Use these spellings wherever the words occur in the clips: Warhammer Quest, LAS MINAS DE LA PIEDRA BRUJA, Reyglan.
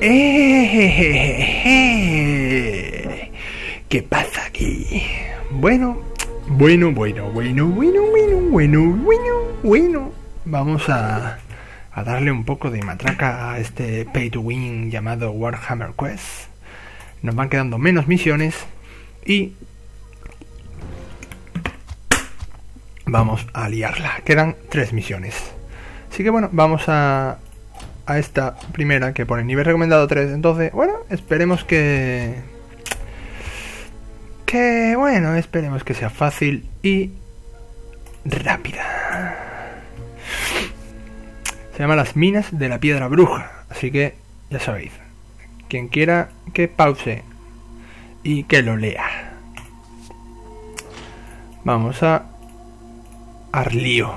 ¿Qué pasa aquí? Bueno, vamos a darle un poco de matraca a este pay to win llamado Warhammer Quest. Nos van quedando menos misiones y vamos a liarla. Quedan 3 misiones. Así que bueno, vamos a esta primera que pone nivel recomendado 3. Entonces, bueno, esperemos que sea fácil y rápida. Se llama Las Minas de la Piedra Bruja. Así que ya sabéis, quien quiera que pause y que lo lea. Vamos a Arlío.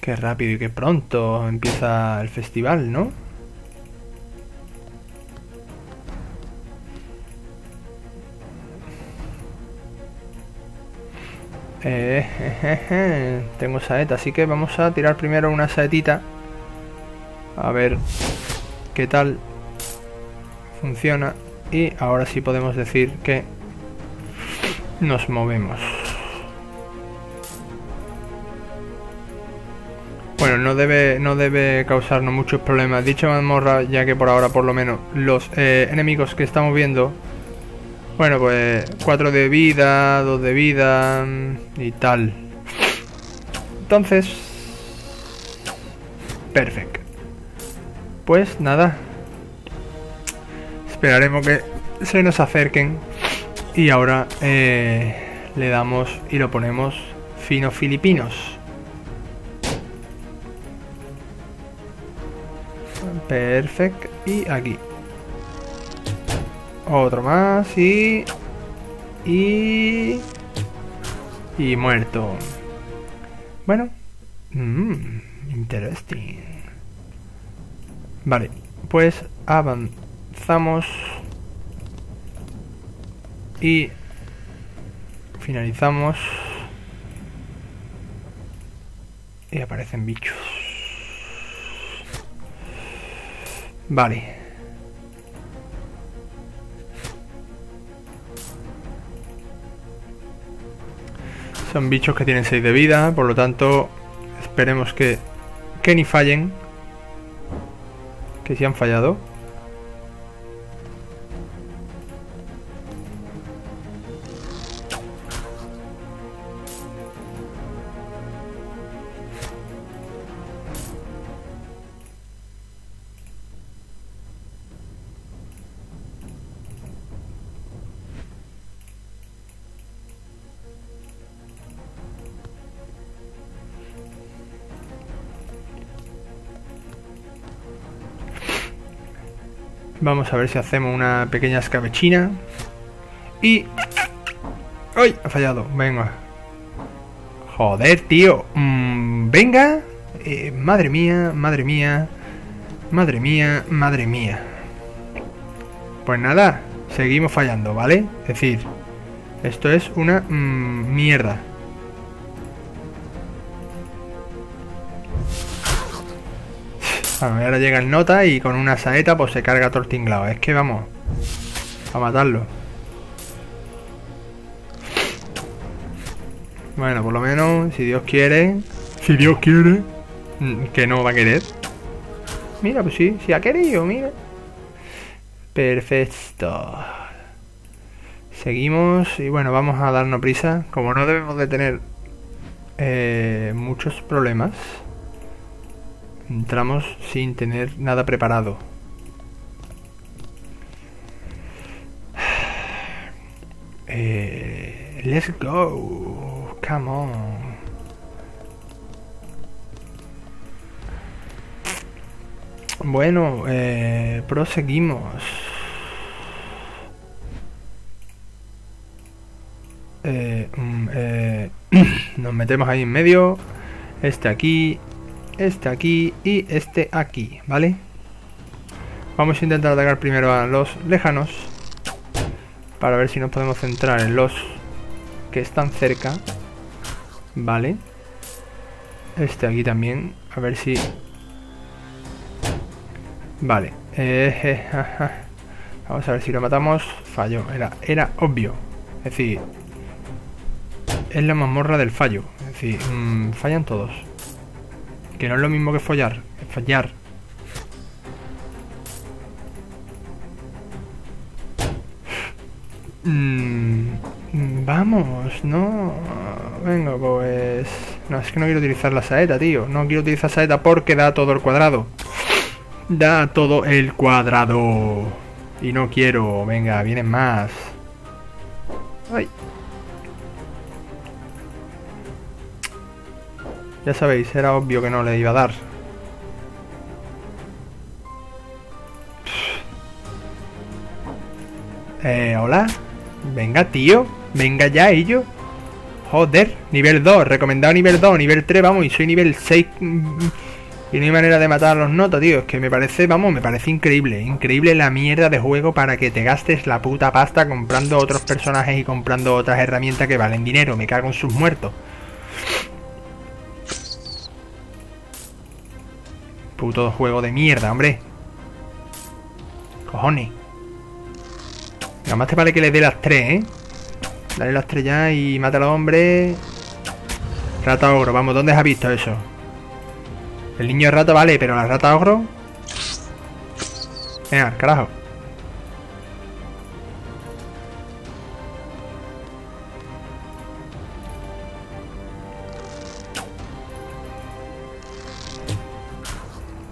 Qué rápido y qué pronto empieza el festival, ¿no? Tengo saeta, así que vamos a tirar primero una saetita. A ver qué tal funciona. Y ahora sí podemos decir que nos movemos. Bueno, no debe causarnos muchos problemas dicha mazmorra, ya que por ahora por lo menos los enemigos que estamos viendo, bueno, pues 4 de vida, 2 de vida y tal. Entonces, perfecto. Pues nada, esperaremos que se nos acerquen. Y ahora le damos y lo ponemos fino filipinos. Perfecto. Y aquí otro más y muerto. Bueno, interesting. Vale, pues avanzamos y finalizamos y aparecen bichos. Vale. Son bichos que tienen 6 de vida, por lo tanto, esperemos que ni fallen. Que si han fallado. Vamos a ver si hacemos una pequeña escabechina. Y... ¡ay! Ha fallado. Venga. Joder, tío. Venga. Madre mía, madre mía. Madre mía, madre mía. Pues nada. Seguimos fallando, ¿vale? Es decir, esto es una mierda. Ahora llega el nota y con una saeta pues se carga todo el tinglado. Es que vamos a matarlo. Bueno, por lo menos, si Dios quiere. Si Dios quiere. Que no va a querer. Mira, pues sí, sí ha querido, mira. Perfecto. Seguimos y bueno, vamos a darnos prisa. Como no debemos de tener muchos problemas. Entramos sin tener nada preparado. Let's go. Come on. Bueno, proseguimos. Nos metemos ahí en medio. Este aquí. Este aquí y este aquí, ¿vale? Vamos a intentar atacar primero a los lejanos para ver si nos podemos centrar en los que están cerca, ¿vale? Este aquí también, a ver si Vale. Vamos a ver si lo matamos. Falló. Era obvio. Es decir, es la mazmorra del fallo. Es decir, fallan todos. Que no es lo mismo que follar. Es fallar. Vamos, no. Venga, pues. No, es que no quiero utilizar la saeta, tío. No quiero utilizar saeta porque da todo el cuadrado. Da todo el cuadrado. Y no quiero. Venga, vienen más. Ay. Ya sabéis, era obvio que no le iba a dar. Hola. Venga, tío. Venga ya, ello. Joder, nivel 2, recomendado nivel 2, nivel 3, vamos, y soy nivel 6. Y no hay manera de matar a los notas, tío. Es que me parece, vamos, me parece increíble. Increíble la mierda de juego para que te gastes la puta pasta comprando otros personajes y comprando otras herramientas que valen dinero. Me cago en sus muertos. Puto juego de mierda, hombre. Cojones. Nada más te vale que le dé las 3, ¿eh? Dale las 3 ya y mata al hombre. Rata ogro, vamos, ¿dónde has visto eso? El niño de rata vale, pero la rata ogro... Venga, carajo.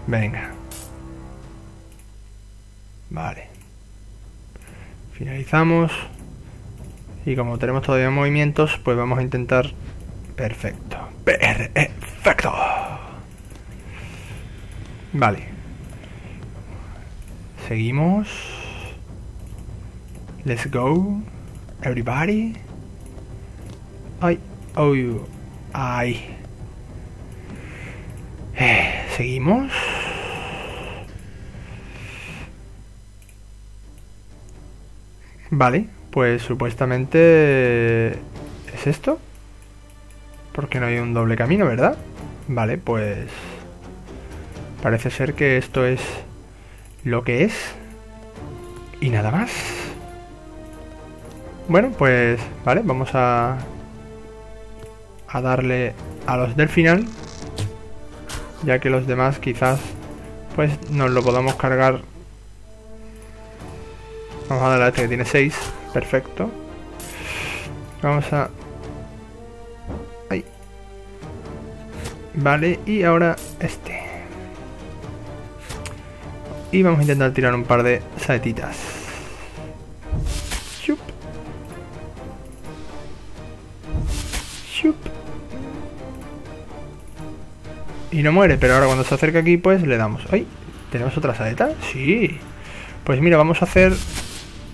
Venga. Vale. Finalizamos. Y como tenemos todavía movimientos, pues vamos a intentar... Perfecto. Perfecto. Vale. Seguimos. Let's go. Everybody. Ay. Oh. Ay. Seguimos. Vale, pues supuestamente... ¿Es esto? Porque no hay un doble camino, ¿verdad? Vale, pues... Parece ser que esto es lo que es. Y nada más. Bueno, pues... Vale, vamos a darle a los del final. Ya que los demás quizás... Pues nos lo podamos cargar... Vamos a darle a este que tiene 6. Perfecto. Vamos a... Ahí. Vale, y ahora este. Y vamos a intentar tirar un par de saetitas. Chup. Chup. Y no muere, pero ahora cuando se acerca aquí, pues le damos... ¡Ay! ¿Tenemos otra saeta? Sí. Pues mira, vamos a hacer...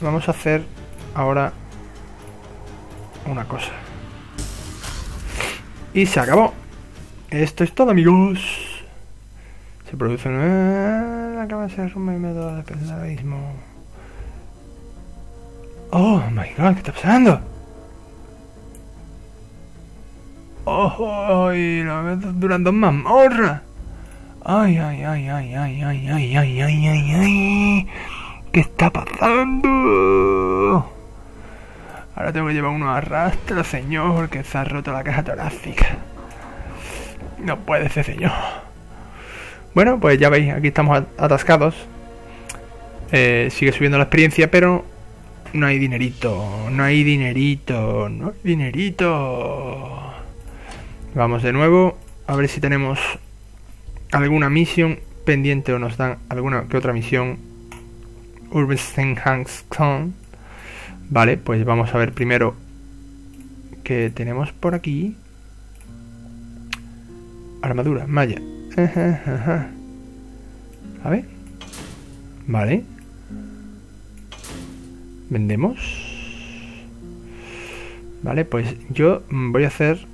Vamos a hacer ahora una cosa. Y se acabó. Esto es todo, amigos. Se produce una... La cámara se derrumba y me da la pena ahora mismo. Oh, my God, ¿qué está pasando? Oh, la verdad duran dos mazmorras. Ay, ay, ay, ay, ay, ay, ay, ay, ay, ay, ay. ¿Qué está pasando? Ahora tengo que llevar unos arrastros, señor, que se ha roto la caja torácica. No puede ser, señor. Bueno, pues ya veis, aquí estamos atascados. Sigue subiendo la experiencia, pero no hay dinerito. No hay dinerito. No hay dinerito. Vamos de nuevo. A ver si tenemos alguna misión pendiente o nos dan alguna que otra misión. Urban. Vale, pues vamos a ver primero qué tenemos por aquí. Armadura, malla. A ver. Vale. Vendemos. Vale, pues yo voy a hacer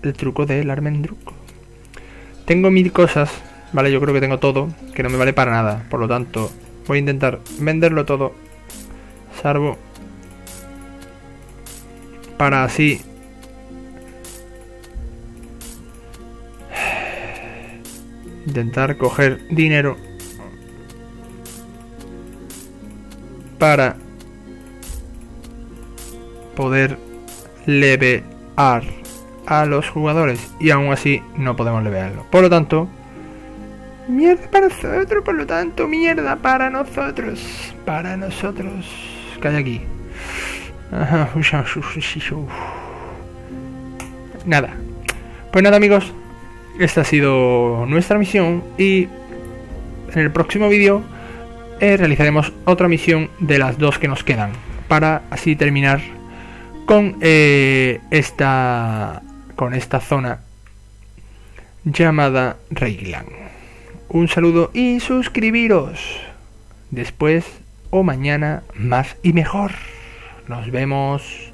el truco del almendruco. Tengo 1000 cosas. Vale, yo creo que tengo todo, que no me vale para nada. Por lo tanto... Voy a intentar venderlo todo, salvo para así intentar coger dinero para poder levear a los jugadores, y aún así no podemos levearlo. Por lo tanto, mierda para nosotros, mierda para nosotros, ¿Qué hay aquí? Ajá. Nada. Pues nada, amigos, esta ha sido nuestra misión, y en el próximo vídeo realizaremos otra misión de las dos que nos quedan, para así terminar con esta zona llamada Reyglan. Un saludo y suscribiros. Después o mañana más y mejor. Nos vemos.